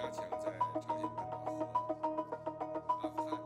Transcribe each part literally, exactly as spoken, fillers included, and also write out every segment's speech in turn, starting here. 加强在朝鲜半岛和阿富汗。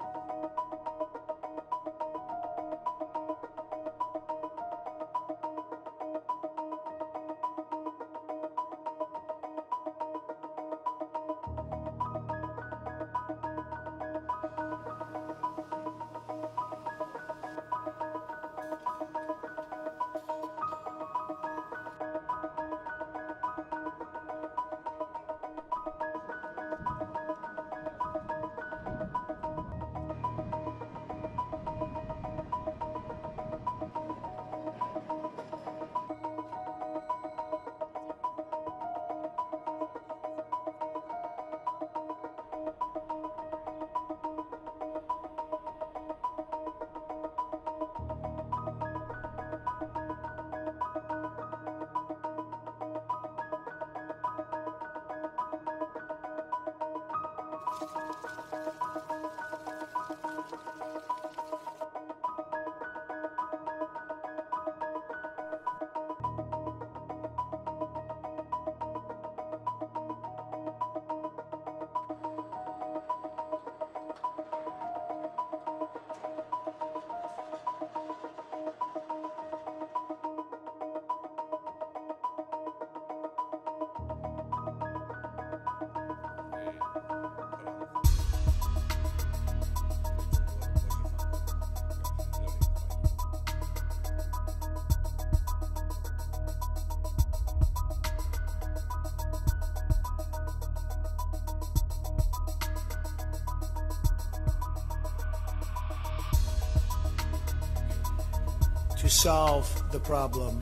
To solve the problem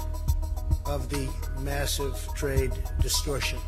of the massive trade distortion.